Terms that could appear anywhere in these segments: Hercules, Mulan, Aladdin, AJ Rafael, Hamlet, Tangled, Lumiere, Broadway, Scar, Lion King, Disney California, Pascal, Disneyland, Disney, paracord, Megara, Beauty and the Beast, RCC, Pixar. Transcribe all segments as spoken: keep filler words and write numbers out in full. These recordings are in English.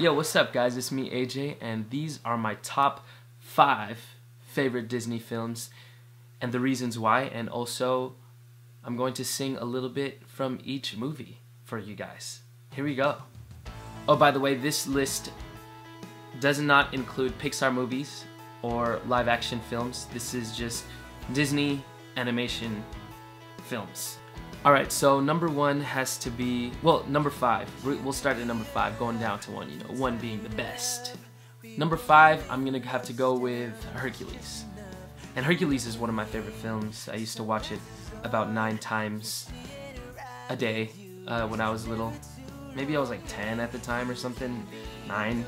Yo, what's up guys, it's me A J, and these are my top five favorite Disney films and the reasons why, and also I'm going to sing a little bit from each movie for you guys. Here we go. Oh, by the way, this list does not include Pixar movies or live action films. This is just Disney animation films. Alright, so number one has to be, well, number five. We'll start at number five, going down to one, you know, one being the best. Number five, I'm gonna have to go with Hercules. And Hercules is one of my favorite films. I used to watch it about nine times a day uh, when I was little. Maybe I was like ten at the time or something, nine.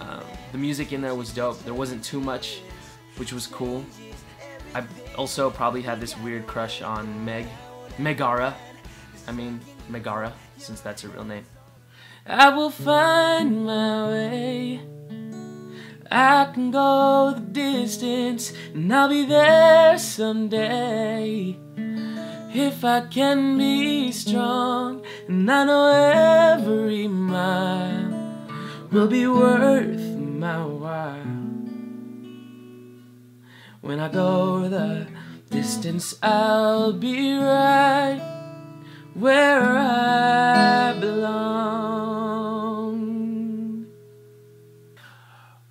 Um, the music in there was dope. There wasn't too much, which was cool. I also probably had this weird crush on Meg. Megara. I mean, Megara, since that's her real name. I will find my way. I can go the distance, and I'll be there someday. If I can be strong, and I know every mile will be worth my while. When I go the distance, I'll be right where I belong.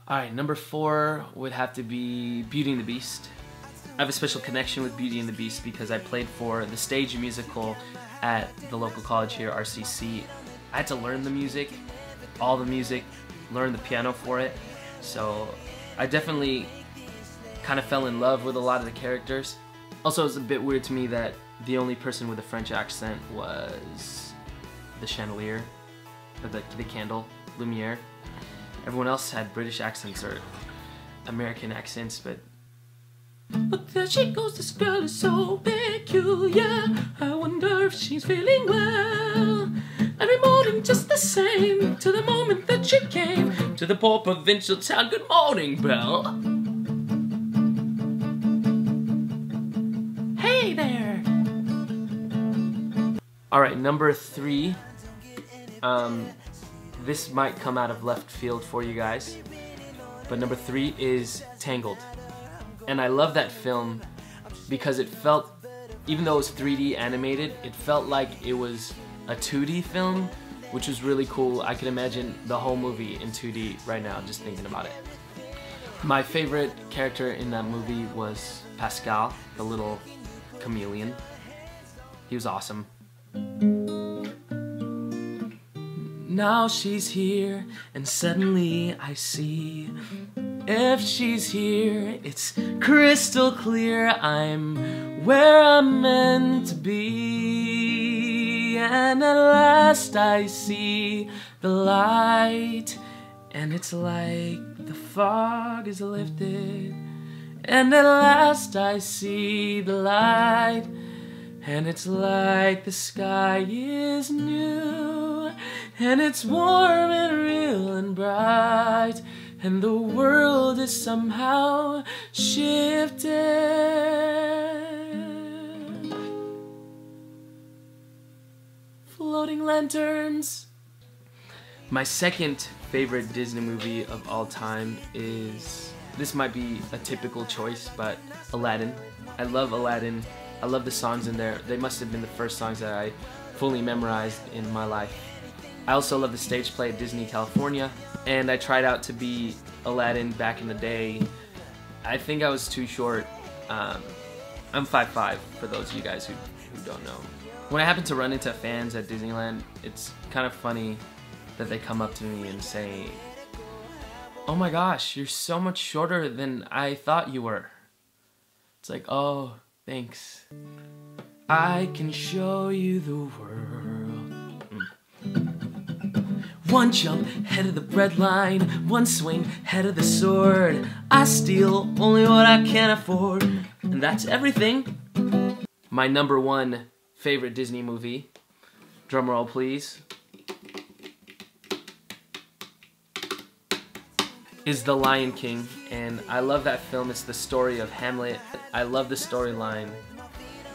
Alright, number four would have to be Beauty and the Beast. I have a special connection with Beauty and the Beast because I played for the stage musical at the local college here, R C C. I had to learn the music, all the music, learn the piano for it, so I definitely kind of fell in love with a lot of the characters. Also, it's a bit weird to me that the only person with a French accent was the chandelier, or the, the candle, Lumiere. Everyone else had British accents or American accents, but... But there she goes, this girl is so peculiar. I wonder if she's feeling well. Every morning just the same, to the moment that she came to the poor provincial town. Good morning, Belle. Alright, number three, um, this might come out of left field for you guys, but number three is Tangled. And I love that film because it felt, even though it was three D animated, it felt like it was a two D film, which was really cool. I can imagine the whole movie in two D right now, just thinking about it. My favorite character in that movie was Pascal, the little chameleon. He was awesome. Now she's here, and suddenly I see. If she's here, it's crystal clear. I'm where I'm meant to be. And at last I see the light, and it's like the fog is lifted. And at last I see the light, and it's like the sky is new, and it's warm and real and bright, and the world is somehow shifted. Floating lanterns. My second favorite Disney movie of all time is, this might be a typical choice, but Aladdin. I love Aladdin. I love the songs in there. They must have been the first songs that I fully memorized in my life. I also love the stage play at Disney California, and I tried out to be Aladdin back in the day. I think I was too short. Um, I'm five foot five, for those of you guys who, who don't know. When I happen to run into fans at Disneyland, it's kind of funny that they come up to me and say, "Oh my gosh, you're so much shorter than I thought you were." It's like, oh, thanks. I can show you the world. Mm. One jump, head of the bread line. One swing, head of the sword. I steal only what I can afford. And that's everything. My number one favorite Disney movie. Drumroll, please. Is The Lion King, and I love that film. It's the story of Hamlet. I love the storyline.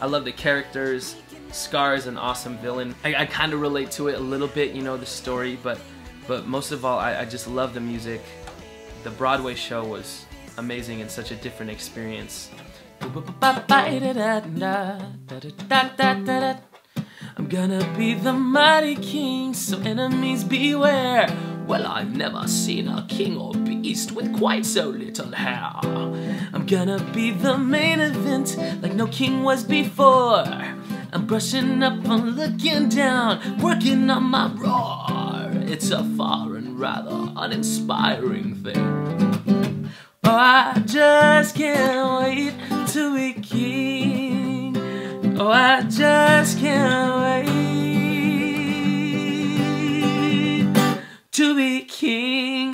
I love the characters. Scar is an awesome villain. I, I kind of relate to it a little bit, you know, the story, but But most of all, I, I just love the music. The Broadway show was amazing and such a different experience. I'm gonna be the mighty king, so enemies beware. Well, I've never seen a king or beast with quite so little hair. I'm gonna be the main event, like no king was before. I'm brushing up and looking down, working on my roar. It's a far and rather uninspiring thing. Oh, I just can't wait to be king. Oh, I just can't wait to be king.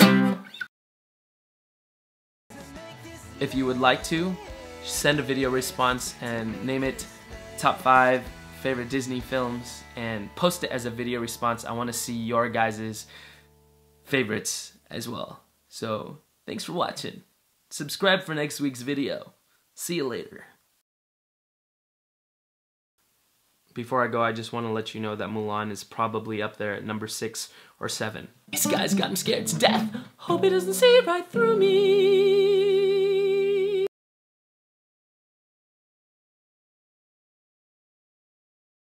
If you would like to, send a video response and name it top five favorite Disney films and post it as a video response. I want to see your guys' favorites as well. So thanks for watching. Subscribe for next week's video. See you later. Before I go, I just want to let you know that Mulan is probably up there at number six or seven. This guy's gotten scared to death. Hope he doesn't see right through me.